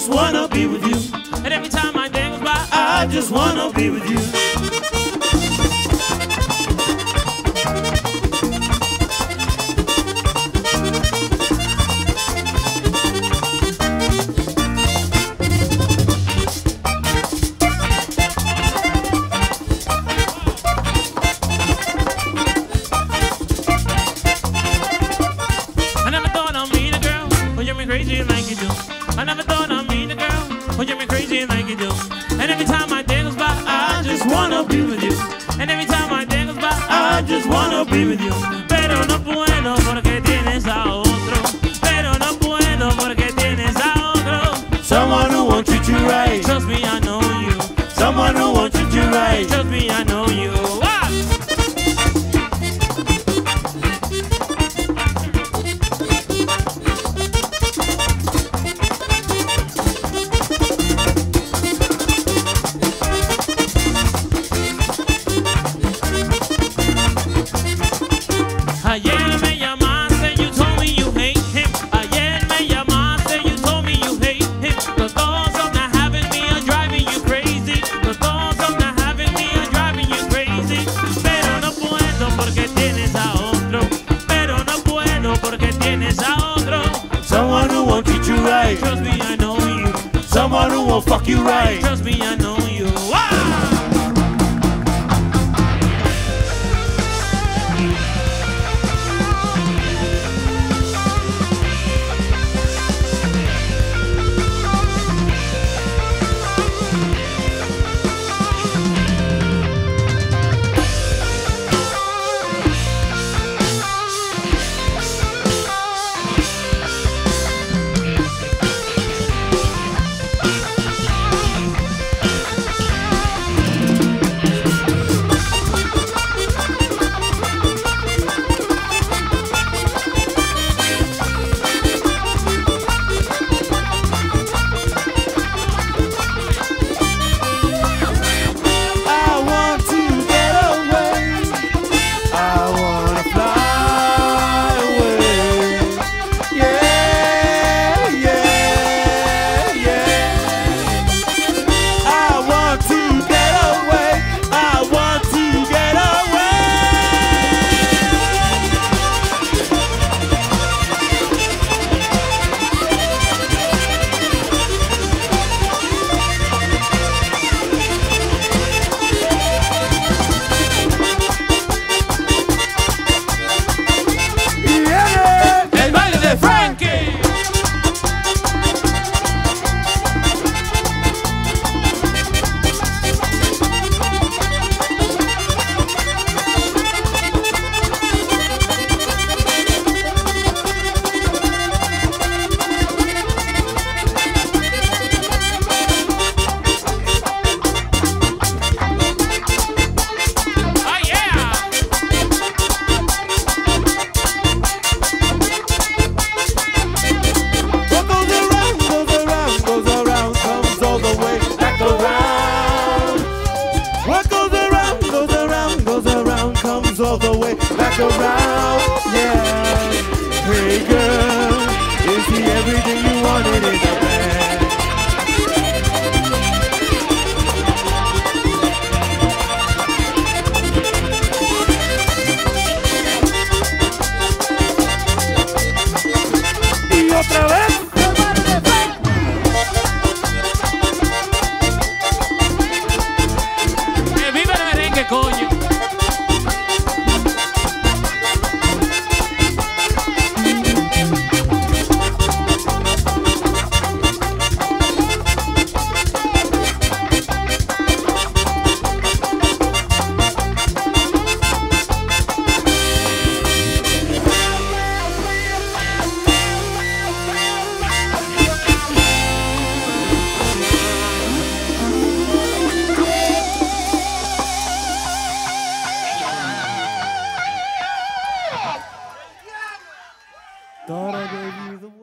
just wanna be with you. And every time my day goes by, I just wanna be with you. Crazy like you do. I never thought I'd meet a girl who you make crazy like you do. And every time my day goes by, I just wanna be with you. And every time my day goes by, I just wanna be with you. Pero no puedo porque tienes a otro. Pero no puedo porque tienes a otro. Someone who wants you to right. Trust me, I know you. Someone who wants you to right. Trust me, I know you. Ayer me llamaste, you told me you hate him. Ayer me llamaste, you told me you hate him. The thoughts of not having me are driving you crazy. The thoughts of not having me are driving you crazy. Pero no puedo porque tienes a otro. Pero no puedo porque tienes a otro. Someone who won't treat you right. Trust me, I know you. Someone who won't fuck you right. Trust me, I know you. Ah! All the way back around, yeah. Hey girl, is he everything you wanted in a man? Y otra vez. Que viva el merengue, coño. Thought I gave you the